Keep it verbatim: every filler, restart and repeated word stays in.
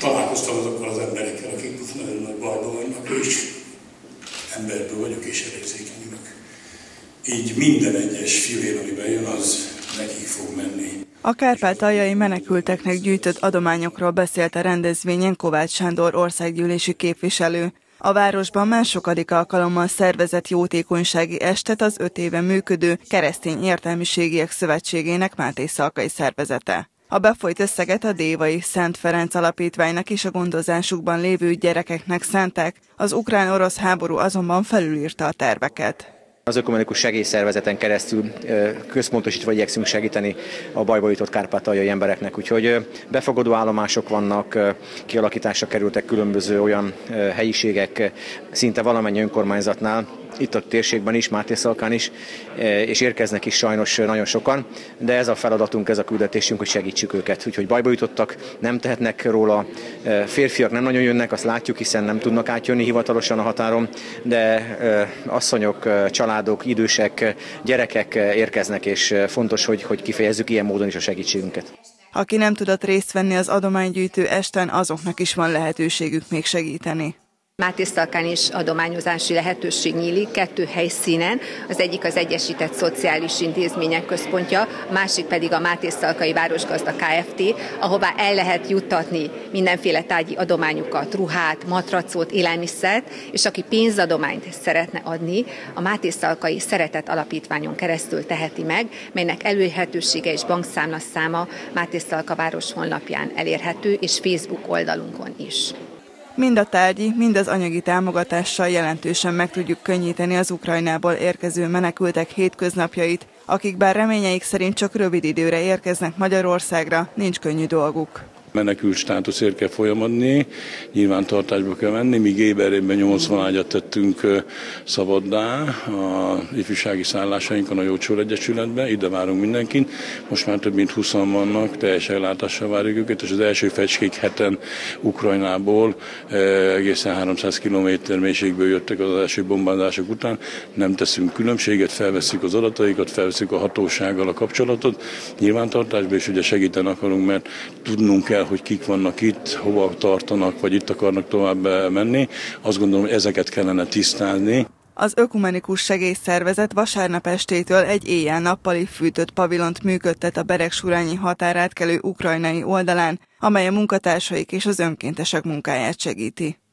Találkoztam azokkal az emberekkel, akik nagyon nagy bajban vannak, és emberből vagyok és elérzékeny vagyok. Így minden egyes fivér, amiben jön, az nekik fog menni. A kárpátaljai menekülteknek gyűjtött adományokról beszélt a rendezvényen Kovács Sándor országgyűlési képviselő. A városban második alkalommal szervezett jótékonysági estet az öt éve működő Keresztény Értelmiségiek Szövetségének Mátészalkai Szervezete. A befolyt összeget a dévai Szent Ferenc alapítványnak és a gondozásukban lévő gyerekeknek szánták, az ukrán-orosz háború azonban felülírta a terveket. Az Ökumenikus segélyszervezeten keresztül központosítva igyekszünk segíteni a bajba jutott kárpátaljai embereknek. Úgyhogy befogadó állomások vannak, kialakításra kerültek különböző olyan helyiségek szinte valamennyi önkormányzatnál, itt a térségben is, Mátészalkán is, és érkeznek is sajnos nagyon sokan, de ez a feladatunk, ez a küldetésünk, hogy segítsük őket. Úgyhogy bajba jutottak, nem tehetnek róla, férfiak nem nagyon jönnek, azt látjuk, hiszen nem tudnak átjönni hivatalosan a határon, de asszonyok, családok, idősek, gyerekek érkeznek, és fontos, hogy, hogy kifejezzük ilyen módon is a segítségünket. Aki nem tudott részt venni az adománygyűjtő esten, azoknak is van lehetőségük még segíteni. Mátészalkán is adományozási lehetőség nyílik kettő helyszínen, az egyik az Egyesített Szociális Intézmények Központja, a másik pedig a Mátészalkai Városgazda Kft., ahová el lehet juttatni mindenféle tárgyi adományukat, ruhát, matracot, élelmiszert, és aki pénzadományt szeretne adni, a Mátészalkai Szeretet Alapítványon keresztül teheti meg, melynek elérhetősége és bankszámlaszáma Mátészalka város honlapján elérhető, és Facebook oldalunkon is. Mind a tárgyi, mind az anyagi támogatással jelentősen meg tudjuk könnyíteni az Ukrajnából érkező menekültek hétköznapjait, akik bár reményeik szerint csak rövid időre érkeznek Magyarországra, nincs könnyű dolguk. Menekült státuszért kell folyamodni, nyilvántartásba kell menni, míg Géberében nyolcvan ágyat tettünk szabaddá a ifjúsági szállásainkon a Jócsó Egyesületbe, ide várunk mindenkit, most már több mint huszan vannak, teljes ellátással várjuk őket, és az első fecskék heten Ukrajnából egészen háromszáz kilométer mélységből jöttek az első bombázások után, nem teszünk különbséget, felveszünk az adataikat, felveszünk a hatósággal a kapcsolatot, nyilvántartásba, és ugye segíteni akarunk, mert tudnunk kell, hogy kik vannak itt, hova tartanak, vagy itt akarnak tovább menni. Azt gondolom, hogy ezeket kellene tisztázni. Az Ökumenikus segélyszervezet vasárnap estétől egy éjjel-nappali fűtött pavilont működtet a Beregsúrányi határátkelő ukrajnai oldalán, amely a munkatársaik és az önkéntesek munkáját segíti.